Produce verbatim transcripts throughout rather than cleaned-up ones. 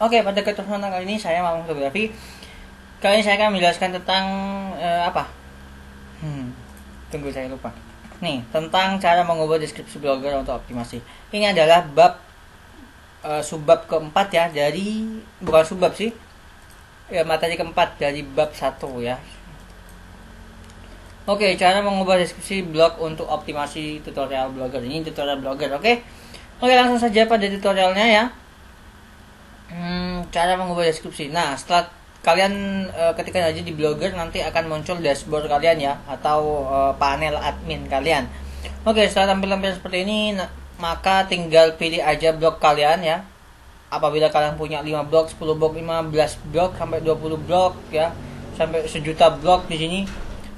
Oke, pada kesempatan kali ini saya Mamang Photography. Kali ini saya akan menjelaskan tentang uh, apa? Hmm, tunggu saya lupa. Nih, tentang cara mengubah deskripsi blogger untuk optimasi. Ini adalah bab uh, subbab keempat ya dari bukan subbab sih. Ya, materi keempat dari bab satu ya. Oke, cara mengubah deskripsi blog untuk optimasi tutorial blogger. Ini tutorial blogger, oke? Oke, langsung saja pada tutorialnya ya. Hmm, cara mengubah deskripsi. Nah, setelah kalian e, ketikkan aja di Blogger, nanti akan muncul dashboard kalian ya, atau e, panel admin kalian. Oke, setelah tampil-tampil seperti ini, nah, maka tinggal pilih aja blog kalian ya. Apabila kalian punya lima blog, sepuluh blog, lima belas blog, sampai dua puluh blog ya, sampai sejuta blog di sini,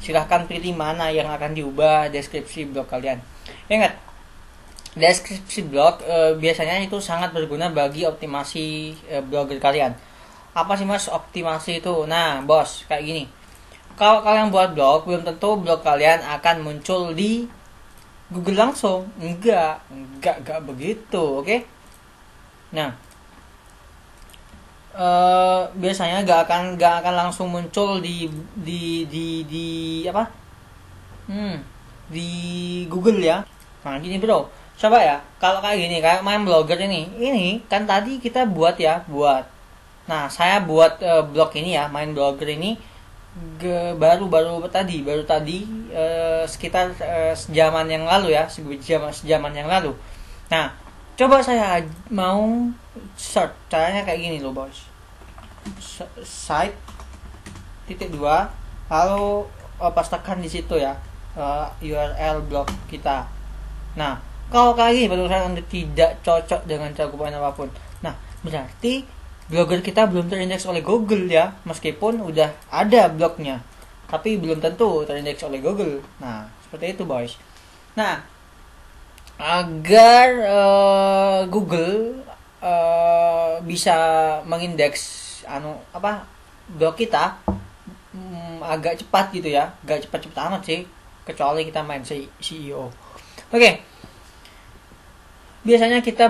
silahkan pilih mana yang akan diubah deskripsi blog kalian. Ingat, deskripsi blog e, biasanya itu sangat berguna bagi optimasi e, blogger kalian. Apa sih mas optimasi itu? Nah bos, kayak gini. Kalau kalian buat blog, belum tentu blog kalian akan muncul di Google langsung. Enggak, enggak, enggak begitu, oke? Nah, e, biasanya enggak akan, enggak akan langsung muncul di di di, di apa? Hmm, di Google ya. Nah gini bro. Coba ya, kalau kayak gini, kayak main blogger ini, ini kan tadi kita buat ya, buat. Nah, saya buat e, blog ini ya, main blogger ini baru-baru tadi, baru tadi e, sekitar e, sejaman yang lalu ya, sejam, sejaman yang lalu. Nah, coba saya mau search, caranya kayak gini loh bos. Site titik dua, lalu e, pastikan di situ ya e, U R L blog kita. Nah. Kalau kayak gini, betul saya anda tidak cocok dengan cakupan apapun. Nah, berarti blogger kita belum terindeks oleh Google ya, meskipun udah ada blognya, tapi belum tentu terindeks oleh Google. Nah, seperti itu boys. Nah, agar uh, Google uh, bisa mengindeks anu apa blog kita um, agak cepat gitu ya, agak cepat-cepat amat sih, kecuali kita main S E O. Oke. Okay. Biasanya kita,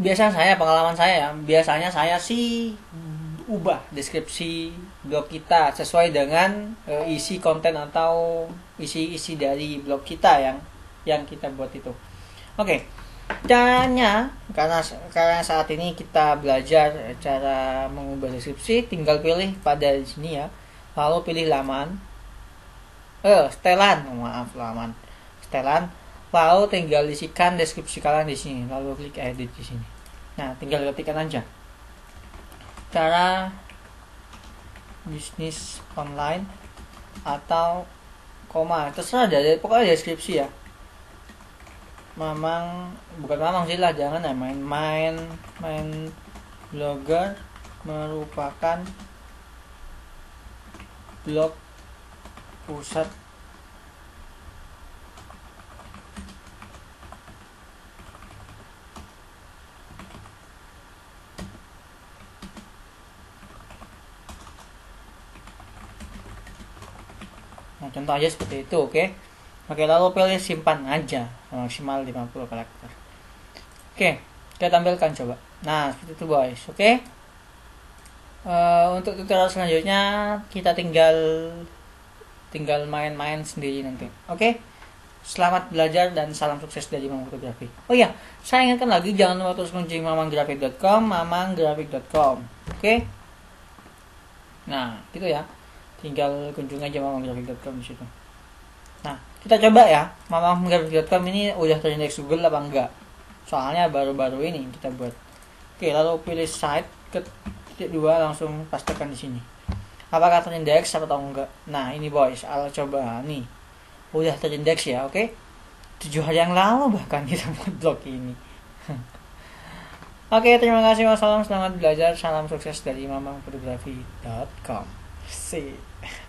biasanya saya, pengalaman saya ya, biasanya saya sih ubah deskripsi blog kita sesuai dengan e, isi konten atau isi-isi dari blog kita yang yang kita buat itu. Oke, caranya, karena, karena saat ini kita belajar cara mengubah deskripsi, tinggal pilih pada di sini ya, lalu pilih laman, eh, setelan, maaf laman, setelan, lalu tinggal isikan deskripsi kalian di sini, lalu klik edit di sini. Nah, tinggal ketikkan aja cara bisnis online atau koma, terserah ada, pokoknya deskripsi ya. Mamang, bukan mamang sih lah, jangan ya, main-main main blogger merupakan blog pusat contoh aja seperti itu, oke okay? Oke, lalu pilih simpan aja maksimal lima puluh karakter. Oke, kita tampilkan coba. Nah, seperti itu boys, oke okay? Uh, untuk tutorial selanjutnya kita tinggal tinggal main-main sendiri nanti, oke okay? Selamat belajar dan salam sukses dari Mamang Photography. Oh iya, saya ingatkan lagi, jangan lupa terus kunjungi mamang graphic dot com, mamang graphic dot com, oke okay? Nah, gitu ya, tinggal kunjung aja mamang graphic dot com di situ. Nah, kita coba ya, mamang graphic dot com ini udah terindeks Google apa enggak? Soalnya baru-baru ini kita buat. Oke, lalu pilih site ke titik dua, langsung pastikan di sini. Apakah terindeks atau enggak? Nah, ini boys, ala coba nih. Udah terindeks ya, oke? tujuh hari yang lalu bahkan kita buat blog ini. Oke, terima kasih. Wassalam, selamat belajar. Salam sukses dari mamang photography dot com. See.